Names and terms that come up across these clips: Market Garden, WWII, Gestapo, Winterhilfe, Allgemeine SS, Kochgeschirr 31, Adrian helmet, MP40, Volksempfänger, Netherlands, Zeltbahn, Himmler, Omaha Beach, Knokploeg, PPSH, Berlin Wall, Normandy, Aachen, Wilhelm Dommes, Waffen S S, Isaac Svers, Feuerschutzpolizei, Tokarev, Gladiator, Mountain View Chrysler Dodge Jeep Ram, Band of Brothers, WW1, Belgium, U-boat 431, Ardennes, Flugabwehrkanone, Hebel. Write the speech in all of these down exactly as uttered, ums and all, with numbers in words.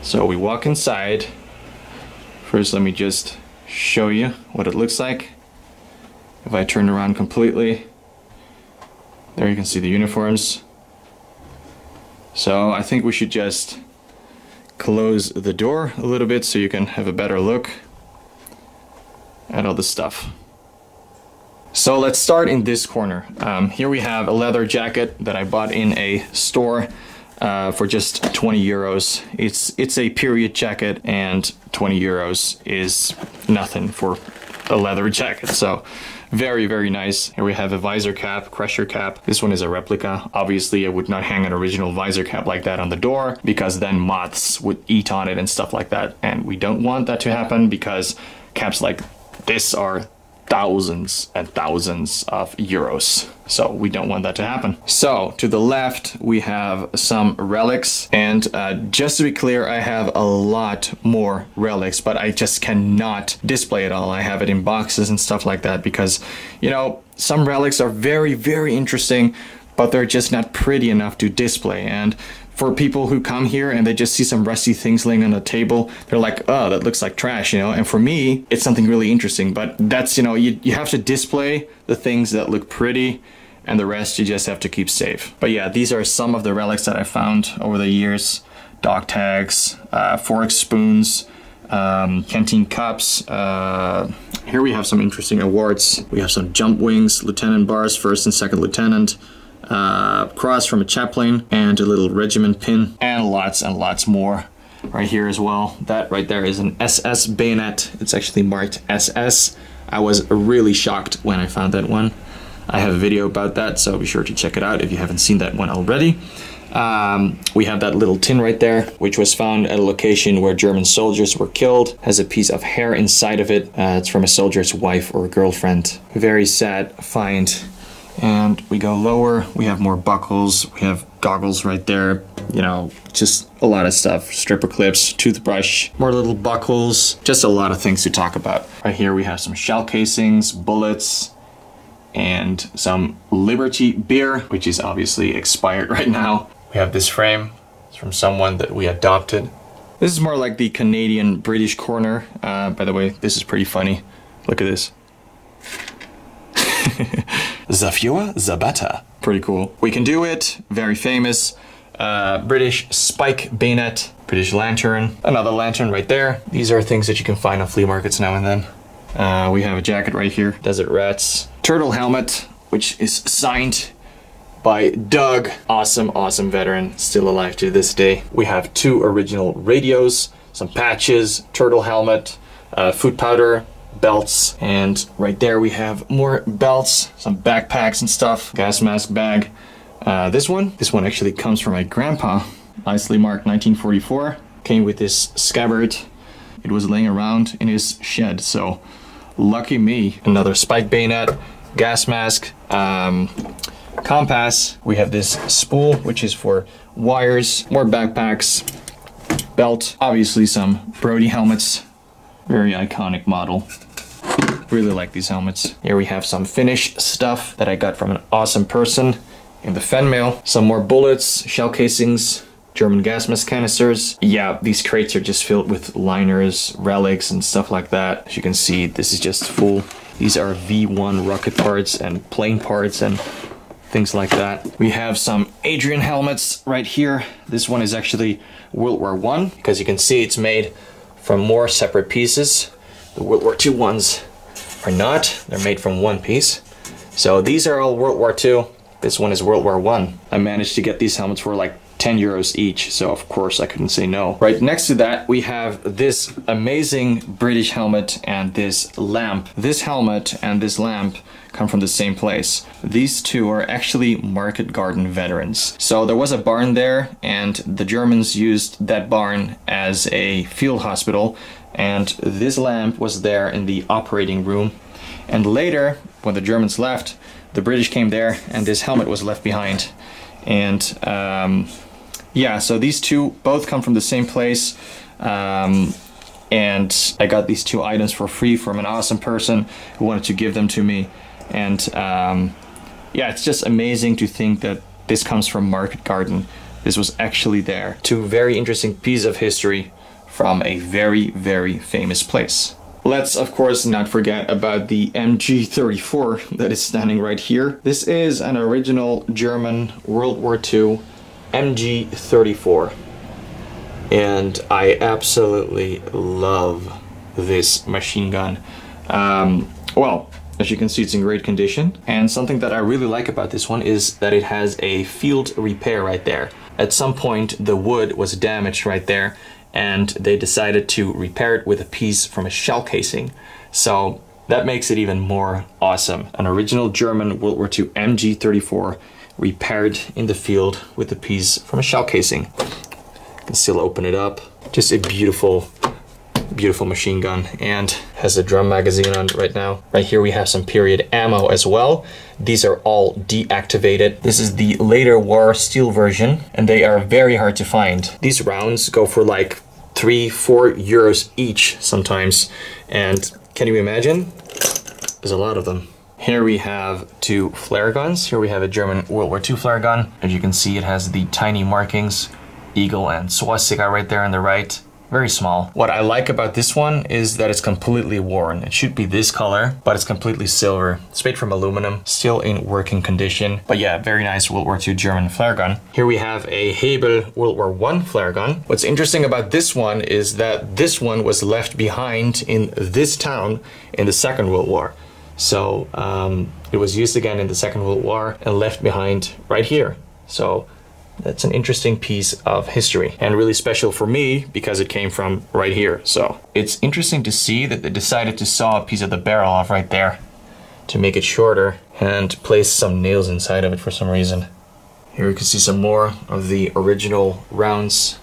So we walk inside. First, let me just show you what it looks like. If I turn around completely, there you can see the uniforms. So I think we should just close the door a little bit so you can have a better look at all the stuff. So let's start in this corner. Um, here we have a leather jacket that I bought in a store. Uh, for just twenty euros. It's it's a period jacket, and twenty euros is nothing for a leather jacket. So very, very nice. Here we have a visor cap, crusher cap. This one is a replica. Obviously, I would not hang an original visor cap like that on the door, because then moths would eat on it and stuff like that. And we don't want that to happen, because caps like this are thousands and thousands of euros. So we don't want that to happen. So to the left, we have some relics. And uh, just to be clear, I have a lot more relics, but I just cannot display it all. I have it in boxes and stuff like that because, you know, some relics are very, very interesting, but they're just not pretty enough to display. And for people who come here and they just see some rusty things laying on a table, they're like, oh, that looks like trash, you know? And for me, it's something really interesting, but that's, you know, you, you have to display the things that look pretty, and the rest you just have to keep safe. But yeah, these are some of the relics that I found over the years. Dog tags, uh, forks, spoons, um, canteen cups. Uh, here we have some interesting awards. We have some jump wings, lieutenant bars, first and second lieutenant, Uh, cross from a chaplain, and a little regiment pin, and lots and lots more right here as well. That right there is an S S bayonet. It's actually marked S S. I was really shocked when I found that one. I have a video about that, so be sure to check it out if you haven't seen that one already. Um, we have that little tin right there, which was found at a location where German soldiers were killed. Has a piece of hair inside of it. Uh, it's from a soldier's wife or girlfriend. Very sad find. And we go lower, we have more buckles, we have goggles right there, you know, just a lot of stuff. Stripper clips, toothbrush, more little buckles, just a lot of things to talk about. Right here we have some shell casings, bullets, and some Liberty beer, which is obviously expired right now. We have this frame, it's from someone that we adopted. This is more like the Canadian-British corner. Uh, by the way, this is pretty funny. Look at this. The fewer, the better. Pretty cool. We Can Do It, very famous. Uh, British spike bayonet, British lantern, another lantern right there. These are things that you can find on flea markets now and then. Uh, we have a jacket right here, Desert Rats. Turtle helmet, which is signed by Doug. Awesome, awesome veteran, still alive to this day. We have two original radios, some patches, turtle helmet, uh, food powder, belts, and right there we have more belts, some backpacks and stuff, gas mask bag. Uh, this one, this one actually comes from my grandpa. Nicely marked nineteen forty-four. Came with this scabbard. It was laying around in his shed, so lucky me. Another spike bayonet, gas mask, um, compass. We have this spool, which is for wires, more backpacks, belt, obviously some Brody helmets. Very iconic model. Really like these helmets. Here we have some Finnish stuff that I got from an awesome person in the fan mail. Some more bullets, shell casings, German gas mask canisters. Yeah, these crates are just filled with liners, relics, and stuff like that. As you can see, this is just full. These are V one rocket parts and plane parts and things like that. We have some Adrian helmets right here. This one is actually World War One, because you can see it's made from more separate pieces. The World War Two ones are not. They're made from one piece. So these are all World War Two. This one is World War One. I managed to get these helmets for like ten euros each, so of course I couldn't say no. Right next to that we have this amazing British helmet and this lamp. This helmet and this lamp come from the same place. These two are actually Market Garden veterans. So there was a barn there and the Germans used that barn as a field hospital, and this lamp was there in the operating room. And later, when the Germans left, the British came there and this helmet was left behind. And um, yeah, so these two both come from the same place. Um, and I got these two items for free from an awesome person who wanted to give them to me. And um, yeah, it's just amazing to think that this comes from Market Garden. This was actually there. Two very interesting pieces of history from a very, very famous place. Let's, of course, not forget about the M G thirty-four that is standing right here. This is an original German World War Two M G thirty-four. And I absolutely love this machine gun. Um, well, as you can see, it's in great condition. And something that I really like about this one is that it has a field repair right there. At some point, the wood was damaged right there, and they decided to repair it with a piece from a shell casing. So that makes it even more awesome. An original German World War Two M G thirty-four repaired in the field with a piece from a shell casing. You can still open it up. Just a beautiful, beautiful machine gun, and has a drum magazine on right now. Right here we have some period ammo as well. These are all deactivated. This is the later war steel version, and they are very hard to find. These rounds go for like three, four euros each sometimes. And can you imagine? There's a lot of them. Here we have two flare guns. Here we have a German World War Two flare gun. As you can see, it has the tiny markings, eagle and swastika right there on the right. Very small. What I like about this one is that it's completely worn. It should be this color, but it's completely silver. It's made from aluminum, still in working condition. But yeah, very nice World War Two German flare gun. Here we have a Hebel World War One flare gun. What's interesting about this one is that this one was left behind in this town in the Second World War. So um, it was used again in the Second World War and left behind right here. So that's an interesting piece of history, and really special for me because it came from right here. So it's interesting to see that they decided to saw a piece of the barrel off right there to make it shorter and place some nails inside of it for some reason. Here you can see some more of the original rounds.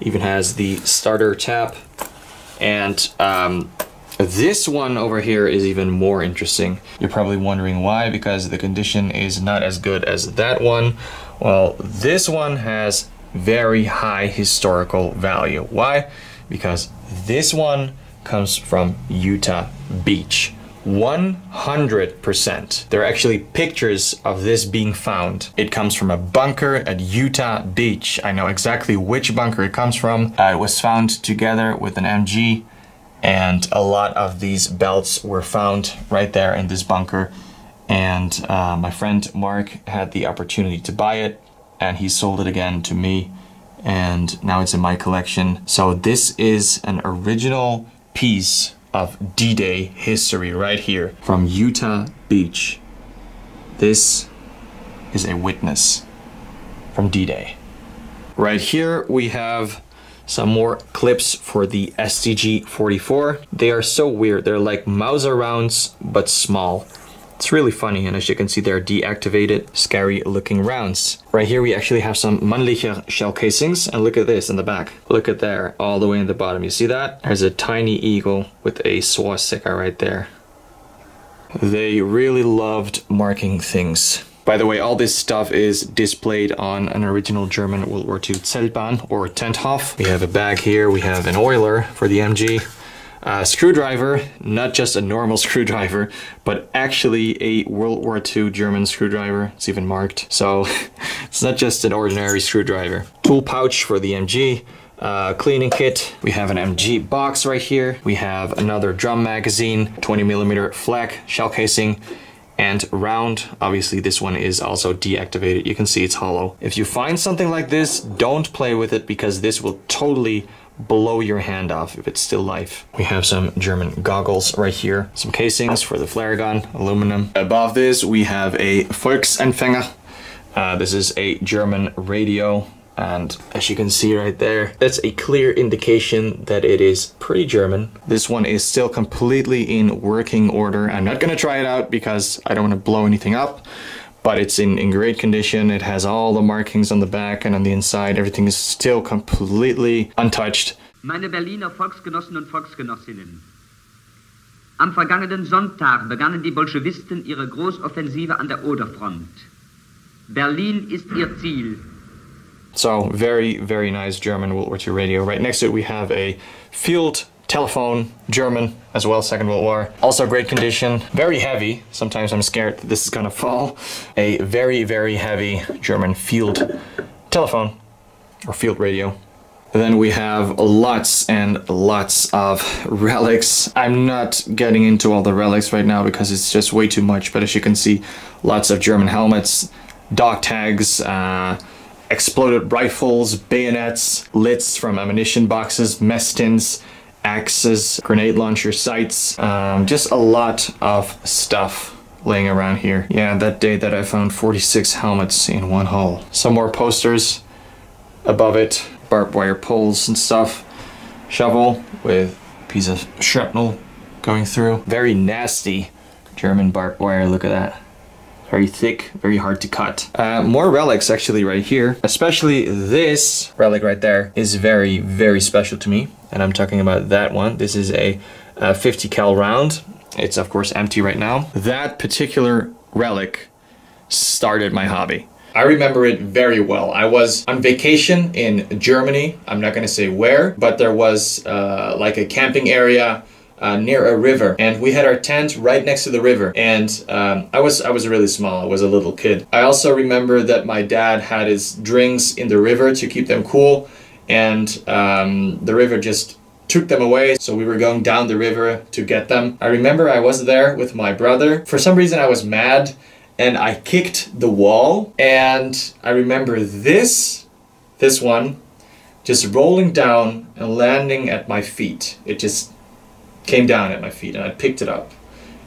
Even has the starter tap. And um, this one over here is even more interesting. You're probably wondering why, because the condition is not as good as that one. Well, this one has very high historical value. Why? Because this one comes from Utah Beach. one hundred percent. There are actually pictures of this being found. It comes from a bunker at Utah Beach. I know exactly which bunker it comes from. Uh, it was found together with an M G, and a lot of these belts were found right there in this bunker. And uh, my friend Mark had the opportunity to buy it, and he sold it again to me, and now it's in my collection. So this is an original piece of D-Day history right here from Utah Beach. This is a witness from D-Day. Right here we have some more clips for the S T G forty-four. They are so weird. They're like Mauser rounds, but small. It's really funny, and as you can see, they're deactivated, scary looking rounds. Right here we actually have some Mannlicher shell casings, and look at this in the back. Look at there, all the way in the bottom. You see that? There's a tiny eagle with a swastika right there. They really loved marking things. By the way, all this stuff is displayed on an original German World War Two Zeltbahn or Tenthof. We have a bag here, we have an oiler for the M G. Uh, screwdriver, not just a normal screwdriver, but actually a World War Two German screwdriver. It's even marked. So it's not just an ordinary screwdriver. Tool pouch for the M G, uh, cleaning kit. We have an M G box right here. We have another drum magazine, twenty millimeter flak shell casing, and round. Obviously this one is also deactivated. You can see it's hollow. If you find something like this, don't play with it, because this will totally blow your hand off if it's still live. We have some German goggles right here, some casings for the flare gun, aluminum. Above this we have a Volksempfänger. Uh, this is a German radio And as you can see right there, that's a clear indication that it is pretty German. This one is still completely in working order. I'm not gonna try it out because I don't wanna blow anything up, but it's in, in great condition. It has all the markings on the back and on the inside. Everything is still completely untouched. Meine Berliner Volksgenossen und Volksgenossinnen. Am vergangenen Sonntag begannen die Bolschewisten ihre Großoffensive an der Oderfront. Berlin ist ihr Ziel. So very, very nice German World War Two radio. Right next to it we have a field telephone, German as well, Second World War. Also great condition, very heavy. Sometimes I'm scared that this is gonna fall. A very, very heavy German field telephone or field radio. And then we have lots and lots of relics. I'm not getting into all the relics right now because it's just way too much, but as you can see, lots of German helmets, dog tags, uh, exploded rifles, bayonets, lids from ammunition boxes, mess tins, axes, grenade launcher sights, um, just a lot of stuff laying around here. Yeah, that day that I found forty-six helmets in one hole. Some more posters above it, barbed wire poles and stuff, shovel with a piece of shrapnel going through. Very nasty German barbed wire, look at that. Very thick, very hard to cut. Uh, more relics actually right here, especially this relic right there is very, very special to me. And I'm talking about that one. This is a, a fifty cal round. It's of course empty right now. That particular relic started my hobby. I remember it very well. I was on vacation in Germany. I'm not gonna say where, but there was uh, like a camping area Uh, near a river, and we had our tent right next to the river. And um, I was I was really small. I was a little kid. I also remember that my dad had his drinks in the river to keep them cool, and um, the river just took them away. So we were going down the river to get them. I remember I was there with my brother. For some reason, I was mad, and I kicked the wall. And I remember this, this one, just rolling down and landing at my feet. It just came down at my feet and I picked it up.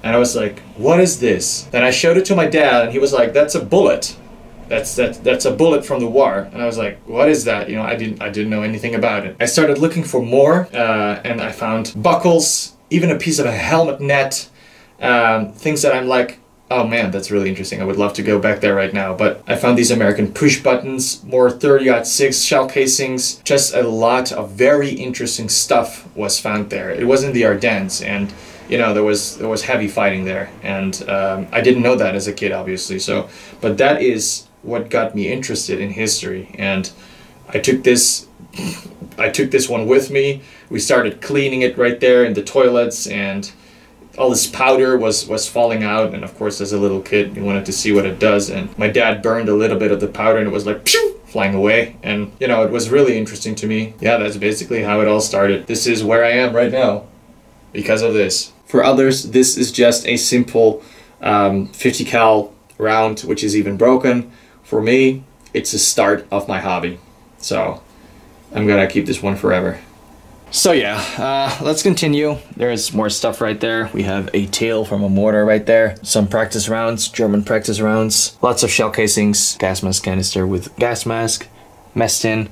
And I was like, what is this? Then I showed it to my dad and he was like, that's a bullet. That's that that's a bullet from the war. And I was like, what is that? You know, I didn't I didn't know anything about it. I started looking for more uh, and I found buckles, even a piece of a helmet net, um, things that I'm like, oh man, that's really interesting. I would love to go back there right now. But I found these American push buttons, more thirty aught six shell casings. Just a lot of very interesting stuff was found there. It was in the Ardennes, and you know there was there was heavy fighting there, and um, I didn't know that as a kid, obviously. So, but that is what got me interested in history, and I took this. I took this one with me. We started cleaning it right there in the toilets, and all this powder was was falling out, and of course as a little kid you wanted to see what it does, and my dad burned a little bit of the powder and it was like phew, flying away, and you know it was really interesting to me. Yeah, that's basically how it all started. This is where I am right now because of this. For others this is just a simple um, fifty cal round which is even broken. For me it's the start of my hobby, so I'm gonna keep this one forever. So yeah, uh, let's continue. There's more stuff right there. We have a tail from a mortar right there. Some practice rounds, German practice rounds. Lots of shell casings. Gas mask canister with gas mask, mess tin.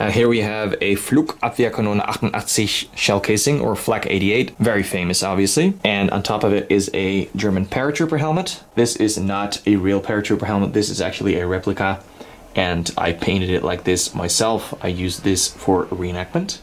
Uh, here we have a Flugabwehrkanone achtundachtzig shell casing, or Flak eighty-eight. Very famous, obviously. And on top of it is a German paratrooper helmet. This is not a real paratrooper helmet. This is actually a replica. And I painted it like this myself. I used this for reenactment.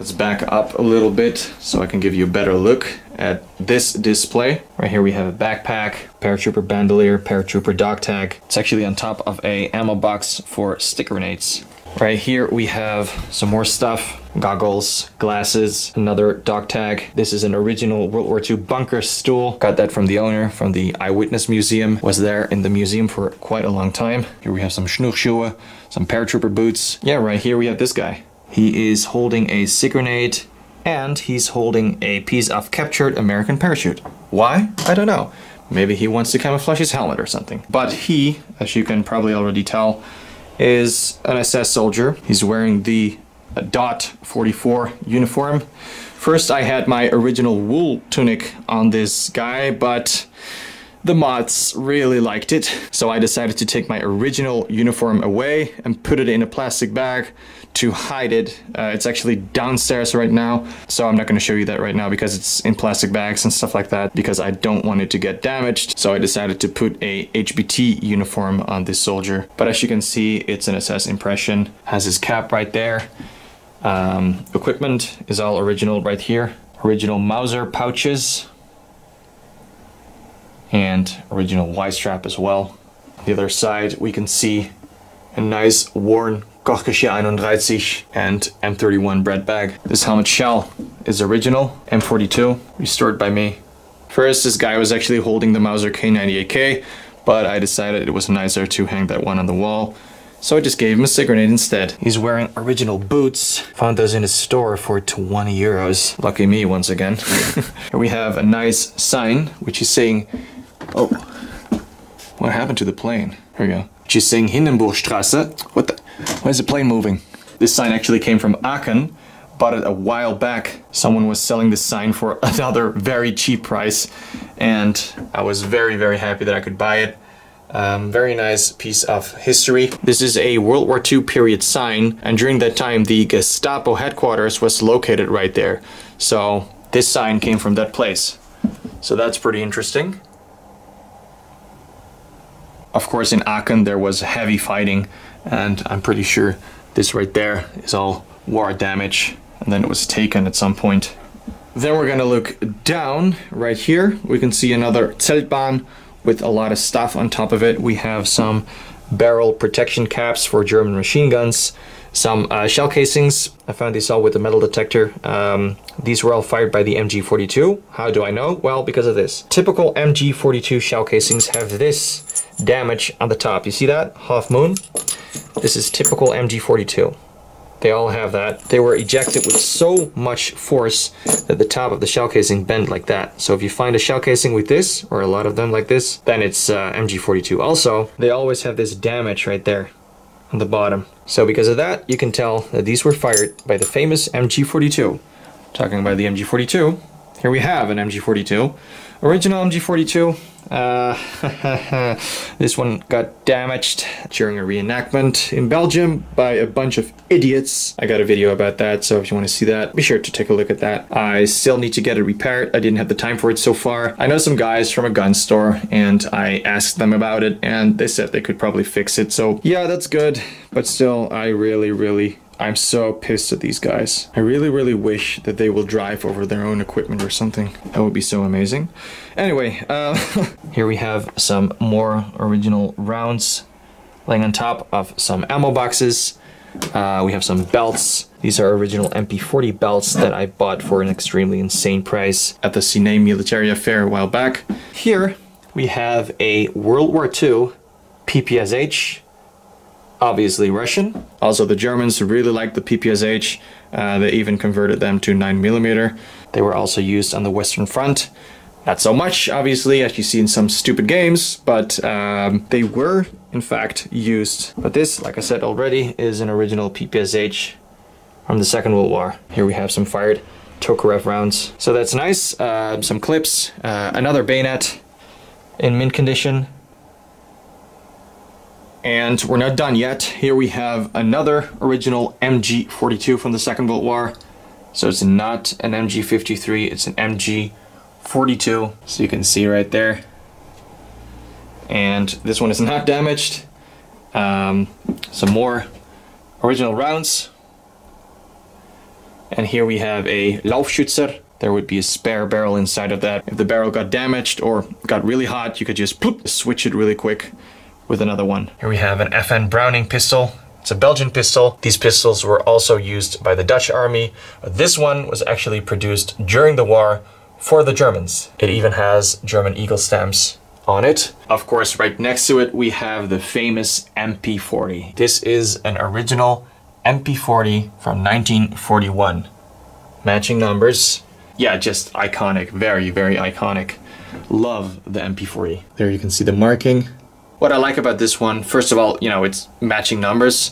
Let's back up a little bit so I can give you a better look at this display. Right here we have a backpack, paratrooper bandolier, paratrooper dog tag. It's actually on top of a ammo box for stick grenades. Right here we have some more stuff. Goggles, glasses, another dog tag. This is an original World War Two bunker stool. Got that from the owner, from the Eyewitness Museum. Was there in the museum for quite a long time. Here we have some Schnuchschuhe, some paratrooper boots. Yeah, right here we have this guy. He is holding a stick grenade and he's holding a piece of captured American parachute. Why? I don't know. Maybe he wants to camouflage his helmet or something. But he, as you can probably already tell, is an S S soldier. He's wearing the dot forty-four uniform. First I had my original wool tunic on this guy, but The mods really liked it, so I decided to take my original uniform away and put it in a plastic bag to hide it. Uh, it's actually downstairs right now, so I'm not going to show you that right now because it's in plastic bags and stuff like that, because I don't want it to get damaged. So I decided to put a H B T uniform on this soldier. But as you can see, it's an S S impression, has his cap right there. Um, equipment is all original right here. Original Mauser pouches. And original Y-strap as well. On the other side we can see a nice worn Kochgeschirr thirty-one and M thirty-one bread bag. This helmet shell is original, M forty-two, restored by me. First this guy was actually holding the Mauser K ninety-eight K, but I decided it was nicer to hang that one on the wall, so I just gave him a stick grenade instead. He's wearing original boots. Found those in his store for twenty euros. Lucky me once again. Here we have a nice sign which is saying, oh, what happened to the plane? Here we go. She's saying Hindenburgstrasse. What the? Why is the plane moving? This sign actually came from Aachen. Bought it a while back. Someone was selling this sign for another very cheap price. And I was very, very happy that I could buy it. Um, very nice piece of history. This is a World War Two period sign. And during that time, the Gestapo headquarters was located right there. So this sign came from that place. So that's pretty interesting. Of course, in Aachen there was heavy fighting, and I'm pretty sure this right there is all war damage, and then it was taken at some point. Then we're gonna look down right here. We can see another Zeltbahn with a lot of stuff on top of it. We have some barrel protection caps for German machine guns, some uh, shell casings. I found these all with a metal detector. Um, these were all fired by the M G forty-two. How do I know? Well, because of this. Typical M G forty-two shell casings have this damage on the top. You see that? Half moon. This is typical M G forty-two. They all have that. They were ejected with so much force that the top of the shell casing bent like that. So if you find a shell casing with this, or a lot of them like this, then it's uh, M G forty-two. Also, they always have this damage right there on the bottom. So because of that, you can tell that these were fired by the famous M G forty-two. Talking about the M G forty-two, here we have an M G forty-two. Original M G forty-two. Uh, this one got damaged during a reenactment in Belgium by a bunch of idiots. I got a video about that, so if you want to see that, be sure to take a look at that. I still need to get it repaired. I didn't have the time for it so far. I know some guys from a gun store, and I asked them about it, and they said they could probably fix it. So yeah, that's good, but still, I really, really... I'm so pissed at these guys. I really, really wish that they will drive over their own equipment or something. That would be so amazing. Anyway, uh, here we have some more original rounds laying on top of some ammo boxes. Uh, we have some belts. These are original M P forty belts that I bought for an extremely insane price at the Cine Militaria Fair a while back. Here we have a World War Two P P S H. Obviously Russian. Also the Germans really liked the P P S H. Uh, they even converted them to nine millimeter. They were also used on the Western Front. Not so much, obviously, as you see in some stupid games, but um, they were, in fact, used. But this, like I said already, is an original P P S H from the Second World War. Here we have some fired Tokarev rounds. So that's nice. Uh, some clips. Uh, another bayonet in mint condition. And we're not done yet. Here we have another original M G forty-two from the Second World War. So it's not an M G fifty-three, it's an M G forty-two. So you can see right there. And this one is not damaged. Um, some more original rounds. And here we have a Laufschützer. There would be a spare barrel inside of that. If the barrel got damaged or got really hot, you could just ploop, switch it really quick with another one. Here we have an F N Browning pistol. It's a Belgian pistol. These pistols were also used by the Dutch army. This one was actually produced during the war for the Germans. It even has German eagle stamps on it. Of course, right next to it, we have the famous M P forty. This is an original M P forty from nineteen forty-one. Matching numbers. Yeah, just iconic, very, very iconic. Love the M P forty. There you can see the marking. What I like about this one, first of all, you know, it's matching numbers,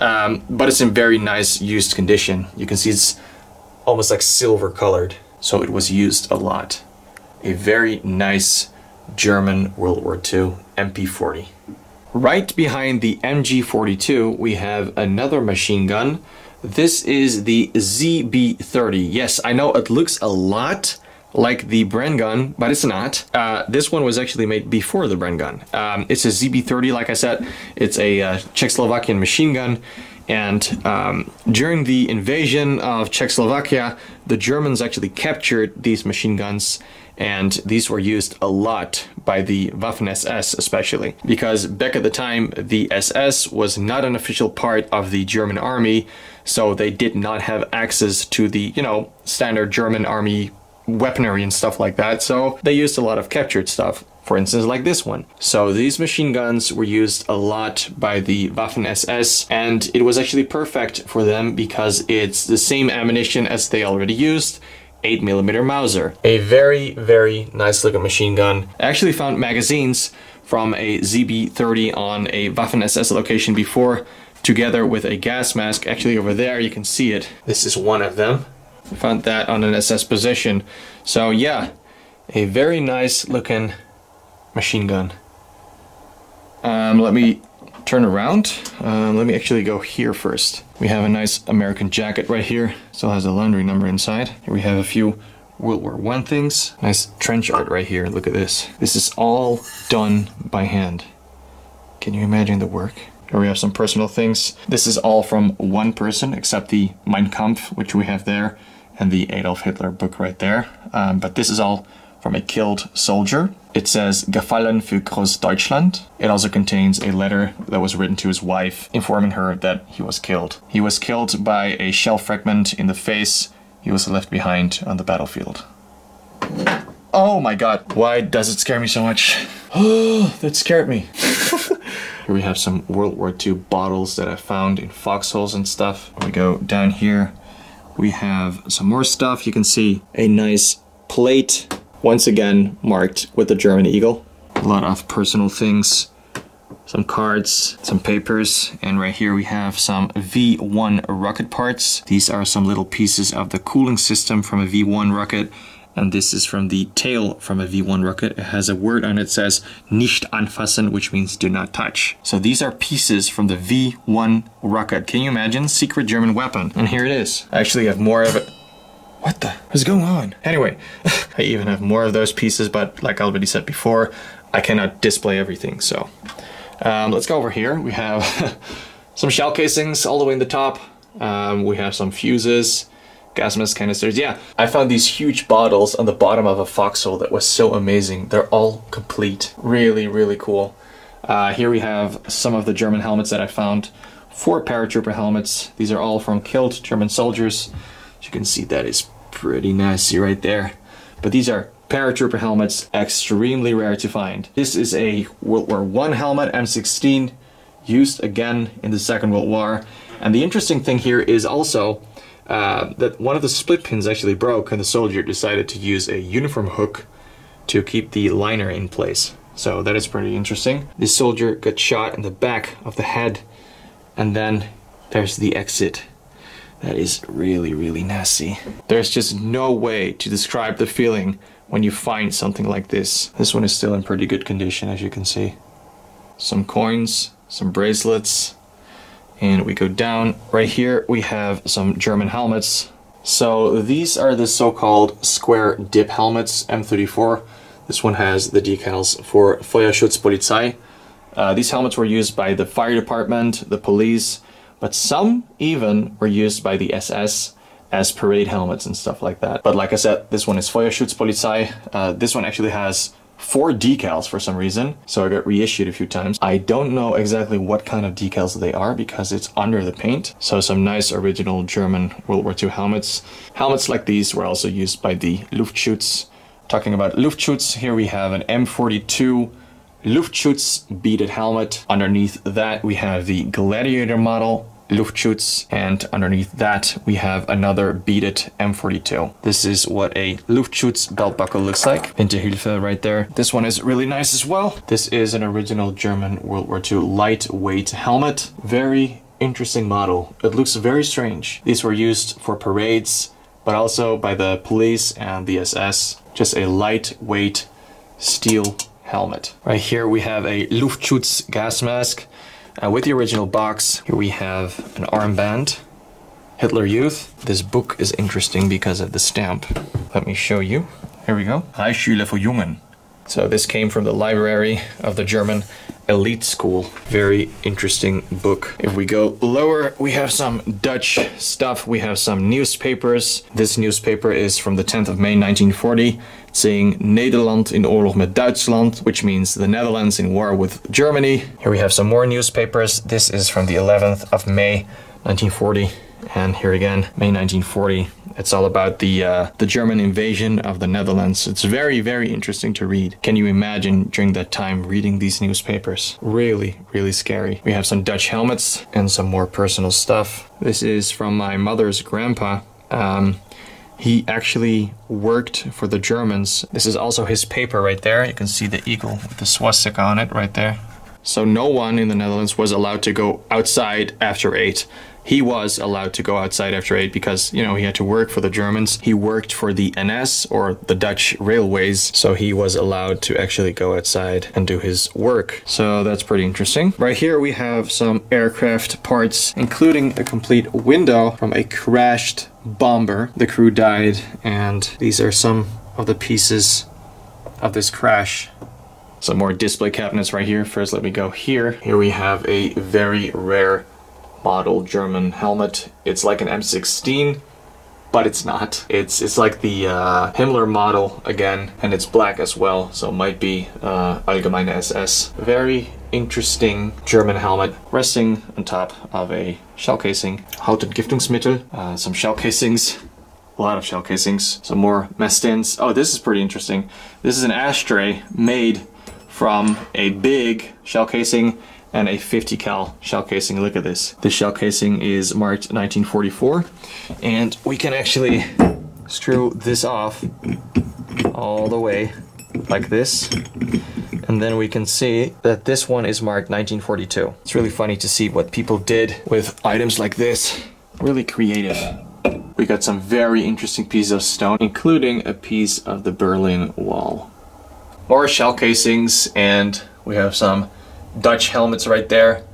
um, but it's in very nice used condition. You can see it's almost like silver colored, so it was used a lot. A very nice German World War Two M P forty. Right behind the M G forty-two, we have another machine gun. This is the Z B thirty. Yes, I know it looks a lot like the Bren gun, but it's not. Uh, this one was actually made before the Bren gun. Um, it's a Z B thirty, like I said. It's a uh, Czechoslovakian machine gun. And um, during the invasion of Czechoslovakia, the Germans actually captured these machine guns, and these were used a lot by the Waffen S S especially, because back at the time the S S was not an official part of the German army, so they did not have access to the, you know, standard German army weaponry and stuff like that, so they used a lot of captured stuff. For instance, like this one. So these machine guns were used a lot by the Waffen S S, and it was actually perfect for them because it's the same ammunition as they already used, eight millimeter Mauser. A very, very nice looking machine gun. I actually found magazines from a Z B thirty on a Waffen S S location before, together with a gas mask. Actually over there you can see it. This is one of them. I found that on an S S position. So yeah, a very nice looking machine gun. Um, let me turn around. Um, let me actually go here first. We have a nice American jacket right here. Still has a laundry number inside. Here we have a few World War One things. Nice trench art right here. Look at this. This is all done by hand. Can you imagine the work? Here we have some personal things. This is all from one person, except the Mein Kampf, which we have there, and the Adolf Hitler book right there. Um, but this is all from a killed soldier. It says Gefallen für Großdeutschland. It also contains a letter that was written to his wife informing her that he was killed. He was killed by a shell fragment in the face. He was left behind on the battlefield. Oh my god, why does it scare me so much? Oh, that scared me. Here we have some World War Two bottles that I found in foxholes and stuff. We go down here. We have some more stuff. You can see a nice plate, once again marked with the German eagle. A lot of personal things, some cards, some papers, and right here we have some V one rocket parts. These are some little pieces of the cooling system from a V one rocket. And this is from the tail from a V one rocket. It has a word on it that says nicht anfassen, which means do not touch. So these are pieces from the V one rocket. Can you imagine? Secret German weapon. And here it is. I actually have more of it. What the? What's going on? Anyway, I even have more of those pieces, but like I already said before, I cannot display everything. So um, let's go over here. We have some shell casings all the way in the top. Um, we have some fuses. Gas mask canisters. Yeah, I found these huge bottles on the bottom of a foxhole that was so amazing. They're all complete. Really, really cool. Uh, here we have some of the German helmets that I found. Four paratrooper helmets. These are all from killed German soldiers. As you can see, that is pretty nasty right there. But these are paratrooper helmets, extremely rare to find. This is a World War One helmet, M sixteen, used again in the Second World War. And the interesting thing here is also Uh, that one of the split pins actually broke, and the soldier decided to use a uniform hook to keep the liner in place. So that is pretty interesting. This soldier got shot in the back of the head, and then there's the exit. That is really, really nasty. There's just no way to describe the feeling when you find something like this. This one is still in pretty good condition, as you can see. Some coins, some bracelets. And we go down. Right here we have some German helmets. So these are the so-called square dip helmets, M thirty-four. This one has the decals for Feuerschutzpolizei. Uh, these helmets were used by the fire department, the police, but some even were used by the S S as parade helmets and stuff like that. But like I said, this one is Feuerschutzpolizei. Uh, this one actually has four decals for some reason, so I got reissued a few times. I don't know exactly what kind of decals they are because it's under the paint. So some nice original German World War Two helmets. Helmets like these were also used by the Luftschutz. Talking about Luftschutz, here we have an M forty-two Luftschutz beaded helmet. Underneath that we have the Gladiator model Luftschutz, and underneath that we have another beaded M forty-two. This is what a Luftschutz belt buckle looks like. Winterhilfe right there. This one is really nice as well. This is an original German World War Two lightweight helmet. Very interesting model. It looks very strange. These were used for parades, but also by the police and the S S. Just a lightweight steel helmet. Right here we have a Luftschutz gas mask uh, with the original box. Here we have an armband, Hitler Youth. This book is interesting because of the stamp. Let me show you. Here we go. Hischüler für Jungen. So this came from the library of the German elite school. Very interesting book. If we go lower, we have some Dutch stuff. We have some newspapers. This newspaper is from the tenth of May nineteen forty, saying Nederland in oorlog met Duitsland, which means the Netherlands in war with Germany. Here we have some more newspapers. This is from the eleventh of May nineteen forty. And here again, May nineteen forty. It's all about the uh, the German invasion of the Netherlands. It's very, very interesting to read. Can you imagine during that time reading these newspapers? Really, really scary. We have some Dutch helmets and some more personal stuff. This is from my mother's grandpa. Um, he actually worked for the Germans. This is also his paper right there. You can see the eagle with the swastika on it right there. So no one in the Netherlands was allowed to go outside after eight. He was allowed to go outside after eight because, you know, he had to work for the Germans. He worked for the N S or the Dutch railways, so he was allowed to actually go outside and do his work. So that's pretty interesting. Right here we have some aircraft parts, including a complete window from a crashed bomber. The crew died, and these are some of the pieces of this crash. Some more display cabinets right here. First, let me go here. Here we have a very rare model German helmet. It's like an M sixteen, but it's not. It's it's like the uh, Himmler model again, and it's black as well, so it might be uh, Allgemeine S S. Very interesting German helmet resting on top of a shell casing. Hautentgiftungsmittel, uh, some shell casings, a lot of shell casings, some more mess tins. Oh, this is pretty interesting. This is an ashtray made from a big shell casing and a fifty cal shell casing. Look at this. This shell casing is marked nineteen forty-four, and we can actually screw this off all the way like this, and then we can see that this one is marked nineteen forty-two. It's really funny to see what people did with items like this. Really creative. We got some very interesting pieces of stone, including a piece of the Berlin Wall. More shell casings, and we have some Dutch helmets right there,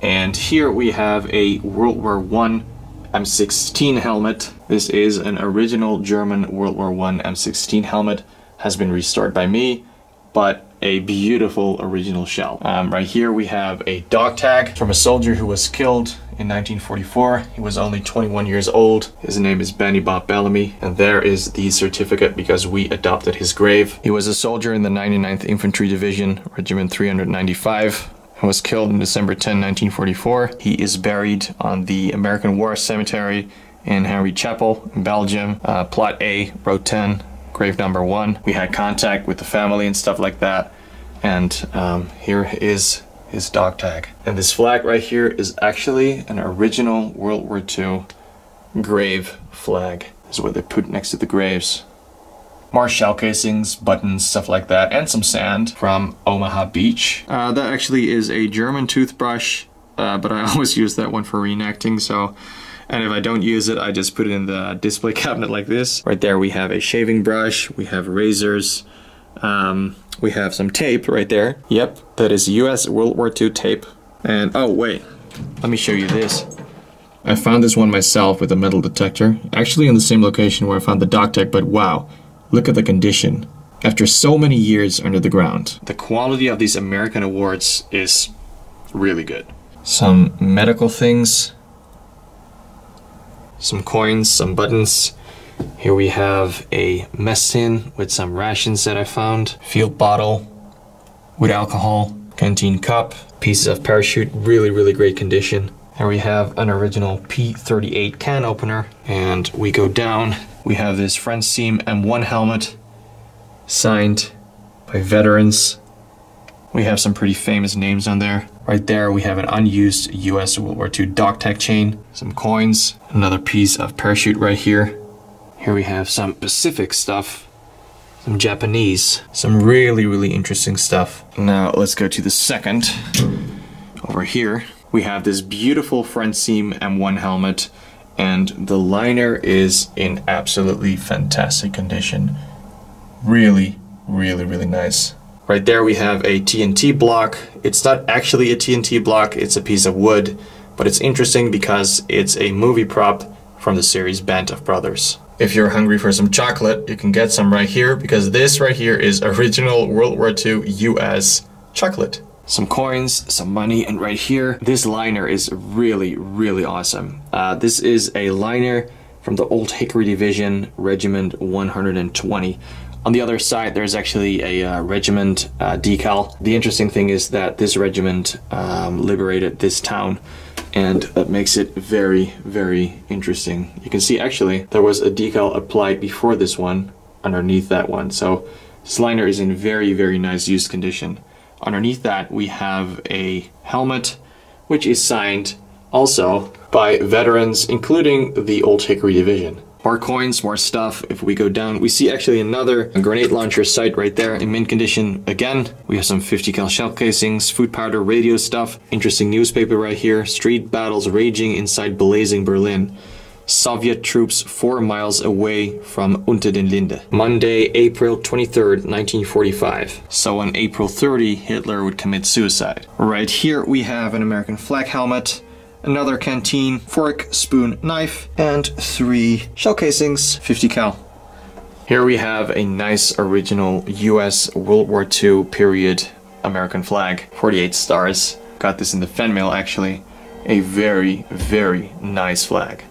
and here we have a World War One M sixteen helmet. This is an original German World War One M sixteen helmet, has been restored by me, but a beautiful original shell. Um, right here we have a dog tag from a soldier who was killed in nineteen forty-four. He was only twenty-one years old. His name is Benny Bob Bellamy, and there is the certificate because we adopted his grave. He was a soldier in the ninety-ninth Infantry Division, Regiment three hundred ninety-five, and was killed on December tenth, nineteen forty-four. He is buried on the American War Cemetery in Henri Chapelle in Belgium, uh, Plot A, Row ten, grave number one. We had contact with the family and stuff like that, and um, here is his dog tag. And this flag right here is actually an original World War Two grave flag. This is what they put next to the graves. More shell casings, buttons, stuff like that, and some sand from Omaha Beach. Uh, that actually is a German toothbrush, uh, but I always use that one for reenacting, so. And if I don't use it, I just put it in the display cabinet like this. Right there we have a shaving brush, we have razors, um, we have some tape right there. Yep, that is U S World War Two tape. And oh wait, let me show you this. I found this one myself with a metal detector, actually in the same location where I found the dog tag, but wow, look at the condition. After so many years under the ground. The quality of these American awards is really good. Some medical things. Some coins, some buttons. Here we have a mess tin with some rations that I found. Field bottle with alcohol. Canteen cup. Pieces of parachute. Really, really great condition. Here we have an original P thirty-eight can opener. And we go down. We have this French seam M one helmet signed by veterans. We have some pretty famous names on there. Right there we have an unused U S World War Two dog tag chain, some coins, another piece of parachute right here. Here we have some Pacific stuff, some Japanese, some really, really interesting stuff. Now let's go to the second. Over here we have this beautiful front seam M one helmet, and the liner is in absolutely fantastic condition. Really, really, really nice. Right there we have a T N T block. It's not actually a T N T block, it's a piece of wood, but it's interesting because it's a movie prop from the series Band of Brothers. If you're hungry for some chocolate, you can get some right here, because this right here is original World War Two U S chocolate. Some coins, some money, and right here, this liner is really, really awesome. Uh, this is a liner from the Old Hickory Division, Regiment one hundred twenty. On the other side, there's actually a uh, regiment uh, decal. The interesting thing is that this regiment um, liberated this town, and that makes it very, very interesting. You can see actually there was a decal applied before this one, underneath that one. So this liner is in very, very nice used condition. Underneath that, we have a helmet, which is signed also by veterans, including the Old Hickory Division. More coins, more stuff. If we go down, we see actually another grenade launcher sight right there in mint condition. Again, we have some fifty cal shell casings, food powder, radio stuff, interesting newspaper right here, street battles raging inside blazing Berlin. Soviet troops four miles away from Unter den Linde. Monday, April twenty-third, nineteen forty-five. So on April thirtieth, Hitler would commit suicide. Right here we have an American flag helmet, another canteen, fork, spoon, knife, and three shell casings, fifty cal. Here we have a nice original U S World War Two period American flag, forty-eight stars. Got this in the fan mail actually. A very, very nice flag.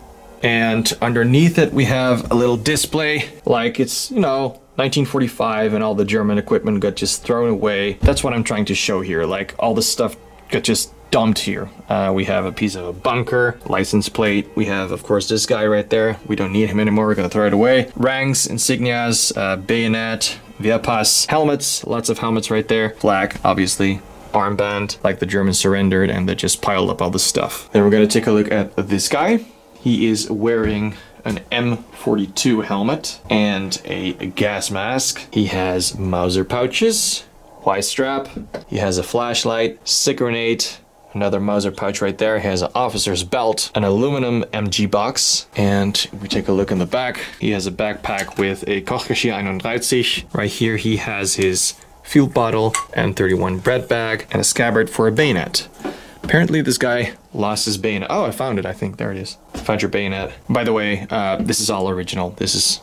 And underneath it, we have a little display, like it's, you know, nineteen forty-five and all the German equipment got just thrown away. That's what I'm trying to show here, like all the stuff got just dumped here. Uh, we have a piece of a bunker, license plate. We have, of course, this guy right there. We don't need him anymore, we're gonna throw it away. Ranks, insignias, uh, bayonet, Wehrpass, helmets, lots of helmets right there. Flag, obviously. Armband, like the Germans surrendered and they just piled up all the stuff. Then we're gonna take a look at this guy. He is wearing an M forty-two helmet and a gas mask. He has Mauser pouches, Y-strap. He has a flashlight, sick grenade, another Mauser pouch right there. He has an officer's belt, an aluminum M G box. And if we take a look in the back, he has a backpack with a Kochgeschirr thirty-one. Right here he has his fuel bottle, M thirty-one bread bag, and a scabbard for a bayonet. Apparently this guy lost his bayonet. Oh, I found it, I think. There it is. Found your bayonet. By the way, uh, this is all original. This is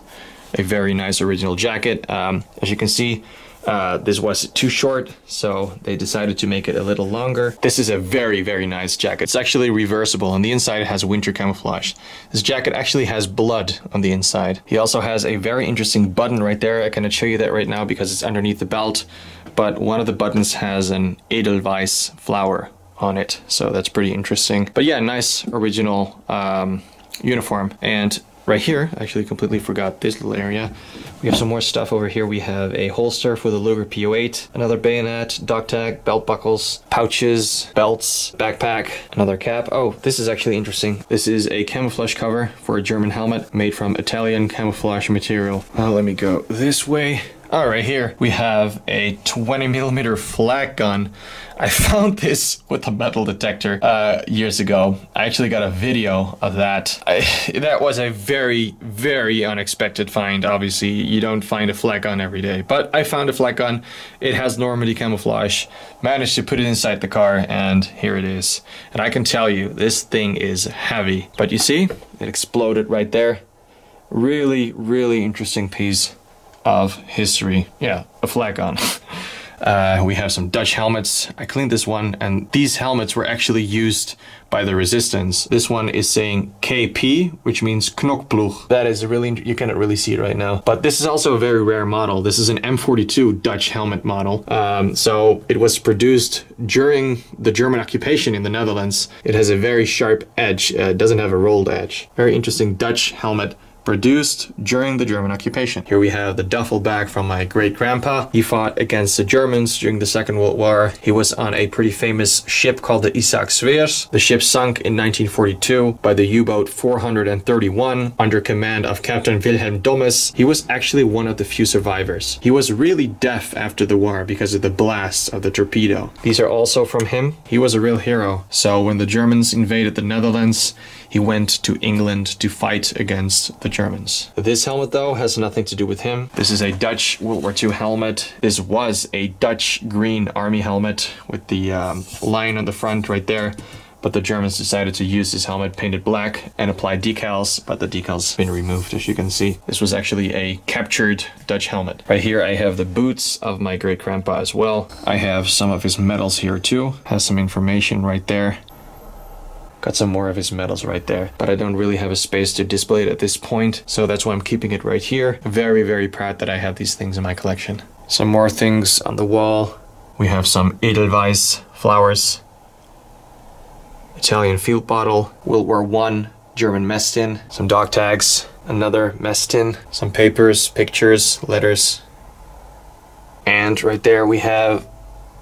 a very nice original jacket. Um, as you can see, uh, this was too short, so they decided to make it a little longer. This is a very, very nice jacket. It's actually reversible. On the inside, it has winter camouflage. This jacket actually has blood on the inside. He also has a very interesting button right there. I cannot show you that right now because it's underneath the belt, but one of the buttons has an Edelweiss flower on it, so that's pretty interesting. But yeah, nice original um, uniform. And right here, I actually completely forgot this little area. We have some more stuff over here. We have a holster for the Luger P oh eight, another bayonet, dog tag, belt buckles, pouches, belts, backpack, another cap. Oh, this is actually interesting. This is a camouflage cover for a German helmet made from Italian camouflage material. Now let me go this way. All right, here we have a twenty millimeter flat gun. I found this with a metal detector uh, years ago. I actually got a video of that. I, that was a very, very unexpected find. Obviously, you don't find a flat gun every day, but I found a flat gun. It has Normandy camouflage. Managed to put it inside the car, and here it is. And I can tell you, this thing is heavy. But you see, it exploded right there. Really, really interesting piece of history. Yeah, a flag on. Uh, we have some Dutch helmets. I cleaned this one, and these helmets were actually used by the resistance. This one is saying K P, which means Knokploeg. That is really, you cannot really see it right now, but this is also a very rare model. This is an M forty-two Dutch helmet model. Um, so it was produced during the German occupation in the Netherlands. It has a very sharp edge. Uh, it doesn't have a rolled edge. Very interesting Dutch helmet produced during the German occupation. Here we have the duffel bag from my great-grandpa. He fought against the Germans during the Second World War. He was on a pretty famous ship called the Isaac Svers. The ship sunk in nineteen forty-two by the U-boat four hundred thirty-one under command of Captain Wilhelm Dommes. He was actually one of the few survivors. He was really deaf after the war because of the blasts of the torpedo. These are also from him. He was a real hero. So when the Germans invaded the Netherlands, he went to England to fight against the Germans. This helmet, though, has nothing to do with him. This is a Dutch World War Two helmet. This was a Dutch green army helmet with the um, lion on the front right there. But the Germans decided to use this helmet painted black and apply decals, but the decals have been removed, as you can see. This was actually a captured Dutch helmet. Right here I have the boots of my great grandpa as well. I have some of his medals here too. Has some information right there. Got some more of his medals right there, but I don't really have a space to display it at this point, so that's why I'm keeping it right here. Very, very proud that I have these things in my collection. Some more things on the wall. We have some Edelweiss flowers, Italian field bottle, World War One German mess tin, some dog tags, another mess tin, some papers, pictures, letters, and right there we have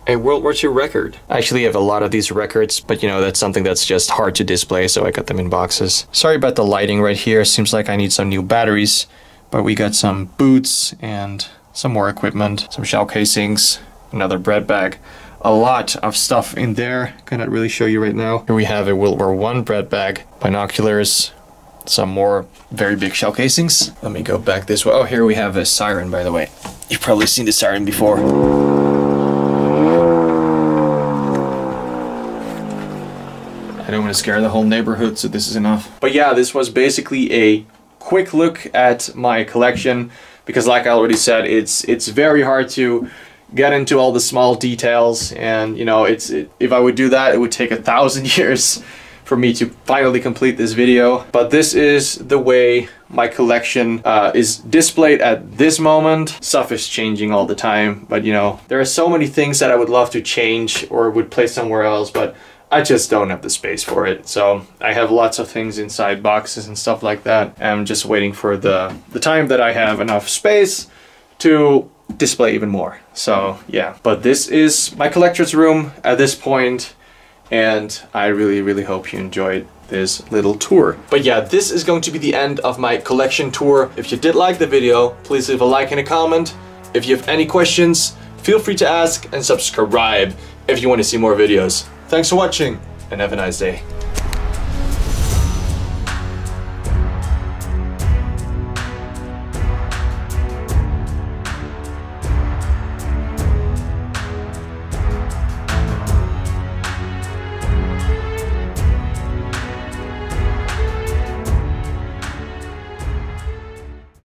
a World War Two record. I actually have a lot of these records, but you know, that's something that's just hard to display, so I got them in boxes. Sorry about the lighting right here, seems like I need some new batteries, but we got some boots and some more equipment, some shell casings, another bread bag. A lot of stuff in there, cannot really show you right now. Here we have a World War One bread bag, binoculars, some more very big shell casings. Let me go back this way. Oh, here we have a siren, by the way. You've probably seen the siren before. I don't want to scare the whole neighborhood, so this is enough. But yeah, this was basically a quick look at my collection, because like I already said, it's it's very hard to get into all the small details, and you know, it's it, if I would do that, it would take a thousand years for me to finally complete this video. But this is the way my collection uh, is displayed at this moment. Stuff is changing all the time, but you know, there are so many things that I would love to change or would play somewhere else, but I just don't have the space for it. So I have lots of things inside boxes and stuff like that. I'm just waiting for the the time that I have enough space to display even more. So yeah, but this is my collector's room at this point, and I really really hope you enjoyed this little tour. But yeah, this is going to be the end of my collection tour. If you did like the video, please leave a like and a comment. If you have any questions, feel free to ask, and subscribe if you want to see more videos. Thanks for watching, and have a nice day.